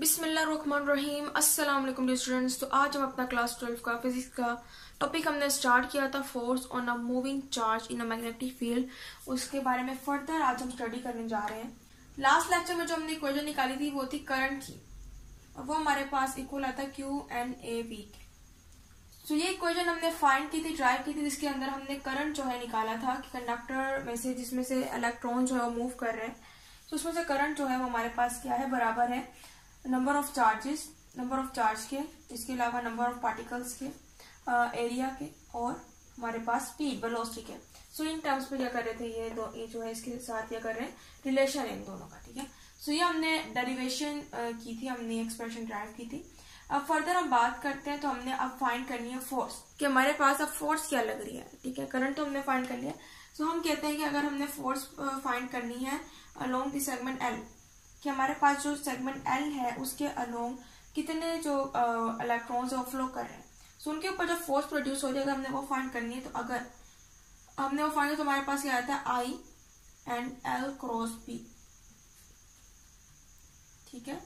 बिस्मिल्लाहिर्रहमानिर्रहीम। अस्सलाम वालेकुम डियर स्टूडेंट्स। तो आज हम अपना क्लास 12 का फिजिक्स का टॉपिक हमने स्टार्ट किया था, force on a moving charge in a magnetic field. उसके बारे में फर्दर आज हम स्टडी करने जा रहे हैं। लास्ट लेक्चर में जो हमने इक्वेशन निकाली थी वो थी करंट की, और वो हमारे पास इक्वल आता क्यू एन ए वी के। तो ये इक्वेशन हमने फाइंड की थी, ड्राइव की थी, जिसके अंदर हमने करंट जो है निकाला था कि कंडक्टर में से जिसमें से इलेक्ट्रॉन जो है वो मूव कर रहे हैं, तो उसमें से करंट जो है वो हमारे पास क्या है, बराबर है नंबर ऑफ चार्ज के, इसके अलावा नंबर ऑफ पार्टिकल्स के, एरिया के, और हमारे पास स्पीड वेलोसिटी के। सो इन टर्म्स पे क्या कर रहे थे, ये जो है इसके साथ क्या कर रहे हैं, रिलेशन है इन दोनों का, ठीक है। सो ये हमने डेरिवेशन की थी, हमने एक्सप्रेशन ड्राइव की थी। अब फर्दर हम बात करते हैं, तो हमने अब फाइंड करनी है फोर्स कि हमारे पास अब फोर्स क्या लग रही है, ठीक है। करंट तो हमने फाइंड कर लिया। सो हम कहते हैं कि अगर हमने फोर्स फाइंड करनी है अलोंग द सेगमेंट एल, कि हमारे पास जो सेगमेंट एल है उसके अलोंग कितने जो इलेक्ट्रॉन्स वो फ्लो कर रहे हैं, सो उनके ऊपर जो फोर्स प्रोड्यूस हो जाएगा हमने वो फाइंड करनी है। तो अगर हमने वो फाइंड किया तो हमारे पास क्या आता है, I and L cross B, ठीक है।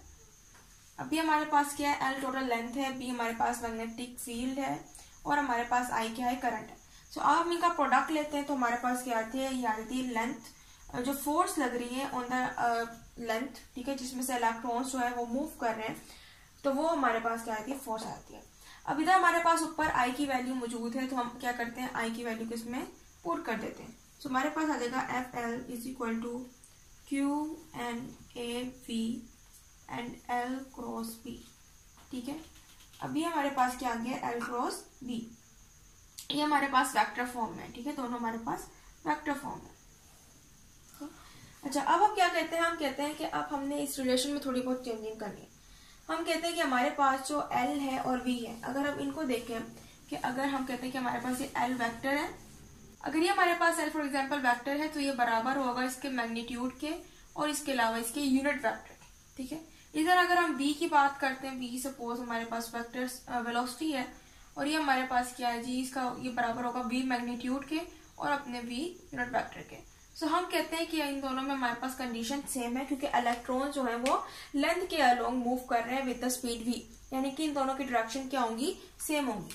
अभी हमारे पास क्या है, एल टोटल लेंथ है, बी हमारे पास मैग्नेटिक फील्ड है, और हमारे पास आई क्या है, करंट है। सो अब हम इनका प्रोडक्ट लेते हैं तो हमारे पास क्या आती है, ये आती है लेंथ, जो फोर्स लग रही है ऑन द लेंथ, ठीक है, जिसमें से इलेक्ट्रॉन्स जो है वो मूव कर रहे हैं, तो वो हमारे पास क्या आती है, फोर्स आती है। अब इधर हमारे पास ऊपर आई की वैल्यू मौजूद है, तो हम क्या करते हैं, आई की वैल्यू को इसमें पुट कर देते हैं। सो हमारे पास आ जाएगा F L is equal to Q N A V and L cross B, ठीक है। अभी हमारे पास क्या आ गया, एल क्रॉस बी, ये हमारे पास वेक्टर फॉर्म है, ठीक है, दोनों हमारे पास वेक्टर फॉर्म है। अच्छा, अब हम क्या कहते हैं, हम कहते हैं कि अब हमने इस रिलेशन में थोड़ी बहुत चेंजिंग करनी है। हम कहते हैं कि हमारे पास जो L है और V है, अगर हम इनको देखें कि अगर हम कहते हैं कि हमारे पास ये L वेक्टर है, अगर ये हमारे पास L फॉर एग्जांपल वेक्टर है, तो ये बराबर होगा इसके मैग्नीट्यूड के और इसके अलावा इसके यूनिट वैक्टर के, ठीक है। इधर अगर हम V की बात करते हैं, V सपोज हमारे पास वैक्टर वेलोसिटी है, और ये हमारे पास क्या है जी, इसका ये बराबर होगा V मैग्नीट्यूड के और अपने V यूनिट वैक्टर के। सो हम कहते हैं कि इन दोनों में हमारे पास कंडीशन सेम है, क्योंकि इलेक्ट्रॉन जो है वो लेंथ के अलोंग मूव कर रहे हैं विद द स्पीड v, यानी कि इन दोनों की डायरेक्शन क्या होंगी, सेम होंगी,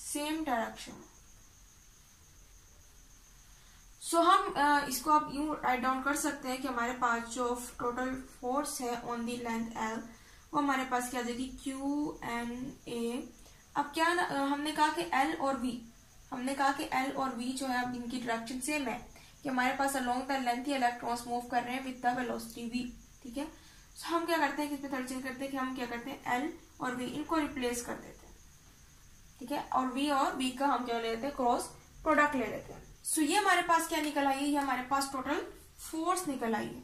सेम डायरेक्शन। सो हम इसको आप यूं राइट डाउन कर सकते हैं कि हमारे पास जो टोटल फोर्स है ऑन दी लेंथ l, वो हमारे पास क्या आ जाएगी, q n a। अब क्या हमने कहा कि l और v, हमने कहा कि L और V जो है अब इनकी डायरेक्शन सेम है, कि हमारे पास along the length electrons move कर रहे हैं विद द वेलोसिटी V, ठीक है। सो हम क्या करते हैं, किस पे थोड़ी चेंज करते हैं कि हम क्या करते हैं, L और V इनको रिप्लेस कर देते हैं, ठीक है, और V का हम क्या ले लेते हैं, क्रॉस प्रोडक्ट ले लेते हैं। सो ये हमारे पास क्या निकल आई है, ये हमारे पास टोटल फोर्स निकल आई है,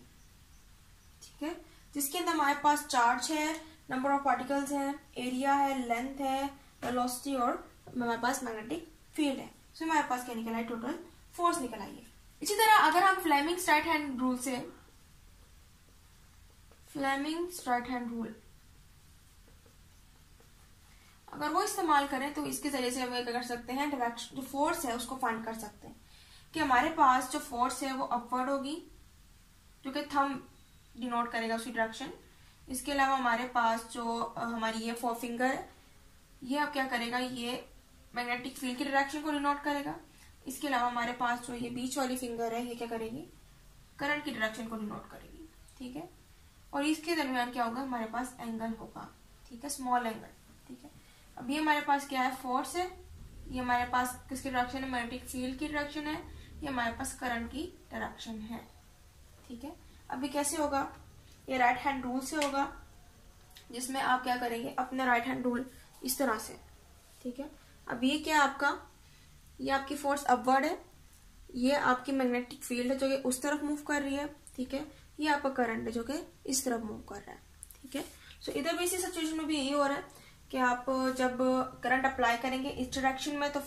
ठीक है, जिसके अंदर हमारे पास चार्ज है, नंबर ऑफ पार्टिकल्स है, एरिया है, लेंथ है, वेलोसिटी, और हमारे पास मैग्नेटिक फील्ड है। सो हमारे पास क्या निकला है, टोटल फोर्स निकल आई है। इसी तरह अगर हम फ्लेमिंग्स राइट हैंड रूल अगर वो इस्तेमाल करें, तो इसके जरिए से हम ये कर सकते हैं, डायरेक्शन जो फोर्स है उसको फाइंड कर सकते हैं, कि हमारे पास जो फोर्स है वो अपवर्ड होगी, जो कि थंब डिनोट करेगा उसकी डायरेक्शन। इसके अलावा हमारे पास जो हमारी ये फोर फिंगर, ये अब क्या करेगा, ये मैग्नेटिक फील्ड की डायरेक्शन को डिनोट करेगा। इसके अलावा हमारे पास जो ये बीच वाली फिंगर है, ये क्या करेगी, करंट की डायरेक्शन को डिनोट करेगी, ठीक है। और इसके दरमियान क्या होगा, हमारे पास एंगल होगा, ठीक है, स्मॉल एंगल, ठीक है। अब ये हमारे पास क्या है, फोर्स है, ये हमारे पास किसकी डायरेक्शन है, मैग्नेटिक फील्ड की डायरेक्शन है, ये हमारे पास करंट की डायरेक्शन है, ठीक है। अभी कैसे होगा, ये राइट हैंड रूल से होगा, जिसमें आप क्या करेंगे, अपना राइट हैंड रूल इस तरह से, ठीक है। अब ये क्या है आपका, ये आपकी फोर्स अपवर्ड है, ये आपकी मैग्नेटिक फील्ड है जो कि उस तरफ मूव कर रही है, ठीक है, ये आपका करंट है जो कि इस तरफ मूव कर रहा है, ठीक है। सो इधर भी इसी सिचुएशन में भी यही हो रहा है कि आप जब करंट अप्लाई करेंगे इस डायरेक्शन में, तो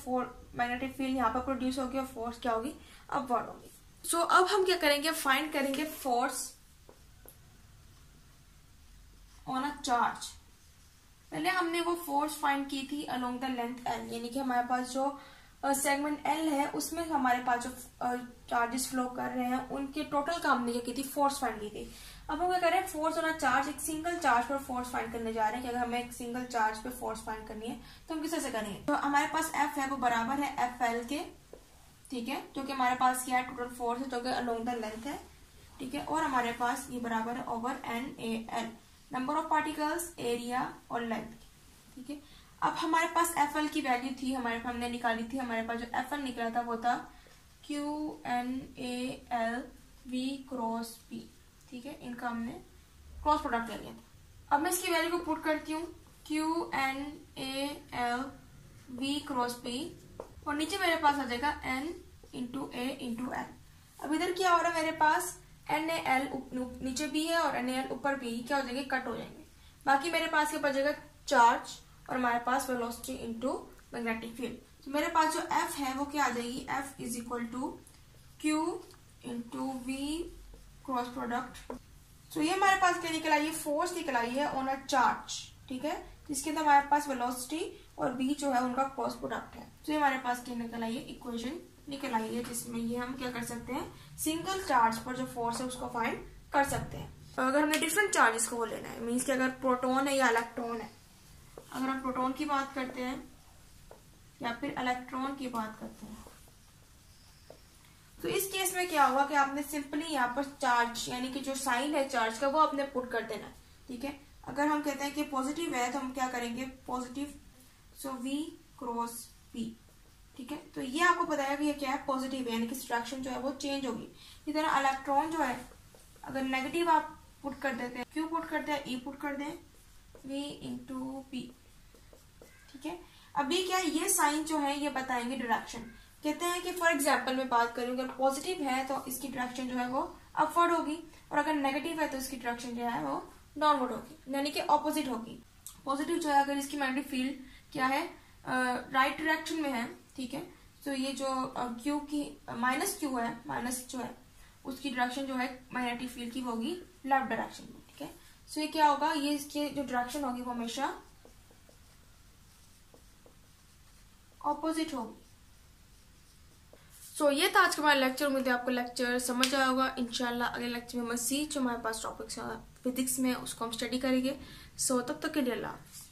मैग्नेटिक फील्ड यहाँ पर प्रोड्यूस होगी और फोर्स क्या होगी, अपवर्ड होगी। सो अब हम क्या करेंगे, फाइंड करेंगे फोर्स ऑन अ चार्ज। पहले हमने वो फोर्स फाइंड की थी अलोंग द लेंथ एल, यानी कि हमारे पास जो सेगमेंट एल है उसमें हमारे पास जो चार्जेस फ्लो कर रहे हैं उनके टोटल का हमने क्या की थी, फोर्स फाइंड की थी। अब हम क्या कर रहे हैं, फोर्स और ना चार्ज, एक सिंगल चार्ज पर फोर्स फाइंड करने जा रहे हैं कि अगर हमें एक सिंगल चार्ज पे फोर्स फाइंड करनी है तो हम किससे करेंगे। तो हमारे पास एफ है वो बराबर है एफ एल के, ठीक है, जो कि हमारे पास क्या है टोटल फोर्स है जो कि अलोंग द लेंथ है, ठीक है, और हमारे पास ये बराबर है over N A L, number of particles, area और लेंथ, ठीक है। अब हमारे पास एफ एल की वैल्यू थी, हमारे पास हमने निकाली थी, हमारे पास जो एफ एल निकला था वो था Q N A L V cross P, ठीक है, इनका हमने क्रॉस प्रोडक्ट ले लिया था। अब मैं इसकी वैल्यू को पुट करती हूँ Q N A L V cross P, और नीचे मेरे पास आ जाएगा N into A into L. अब इधर क्या हो रहा है, मेरे पास एन ए एल नीचे भी है और एन ए एल ऊपर भी, क्या हो जाएंगे कट हो जाएंगे, बाकी मेरे पास क्या बचेगा चार्ज और हमारे पास वेलोसिटी इनटू मैग्नेटिक फील्ड। तो मेरे पास जो F है वो क्या आ जाएगी, F is equal to Q into V cross product. तो ये हमारे पास क्या निकल आई है, फोर्स निकल आई है ऑन अ चार्ज, ठीक है, जिसके अंदर हमारे पास वेलोसिटी और बी जो है उनका क्रॉस प्रोडक्ट है। तो ये हमारे पास क्या निकल आई है, इक्वेशन निकल आई है, जिसमें ये हम क्या कर सकते हैं, सिंगल चार्ज पर जो फोर्स है उसको फाइंड कर सकते हैं। तो अगर हमें डिफरेंट चार्जेस को वो लेना है, मीन्स कि अगर प्रोटोन है या इलेक्ट्रॉन है, अगर हम प्रोटॉन की बात करते हैं या फिर इलेक्ट्रॉन की बात करते हैं, तो इस केस में क्या होगा कि आपने सिंपली यहाँ पर चार्ज यानी कि जो साइन है चार्ज का वो आपने पुट कर देना, ठीक है। अगर हम कहते हैं कि पॉजिटिव है तो हम क्या करेंगे positive, so V cross P, ठीक है। तो ये आपको बताया कि ये क्या है पॉजिटिव है, यानी कि सब्ट्रैक्शन जो है वो चेंज होगी। इसी तरह इलेक्ट्रॉन जो है अगर नेगेटिव आप पुट कर देते हैं, क्यों पुट करते हैं, ई पुट कर दें v इंटू पी, ठीक है। अभी क्या ये साइन जो है ये बताएंगे डायरेक्शन, कहते हैं कि फॉर एग्जाम्पल मैं बात करूं अगर पॉजिटिव है तो इसकी डायरेक्शन जो है वो अपवर्ड होगी और अगर नेगेटिव है तो इसकी डायरेक्शन जो है वो डाउनवर्ड होगी, यानी कि ऑपोजिट होगी। पॉजिटिव जो है अगर इसकी मैग्नेटिक फील्ड क्या है राइट डायरेक्शन में है, ठीक है, तो ये जो क्यू की माइनस क्यू है, माइनस जो है उसकी डायरेक्शन जो है मैग्नेटिक फील्ड की होगी लेफ्ट डायरेक्शन में, ठीक है। सो ये क्या होगा, ये इसकी जो डायरेक्शन होगी वो हमेशा ऑपोजिट होगी। सो ये था आज का हमारा लेक्चर, उम्मीद है आपको लेक्चर समझ आया होगा। इंशाल्लाह अगले लेक्चर में मज़ीद जो हमारे पास टॉपिक्स हैं फिजिक्स में उसको हम स्टडी करेंगे। सो तब तक के लिए अल्लाह हाफ़िज़।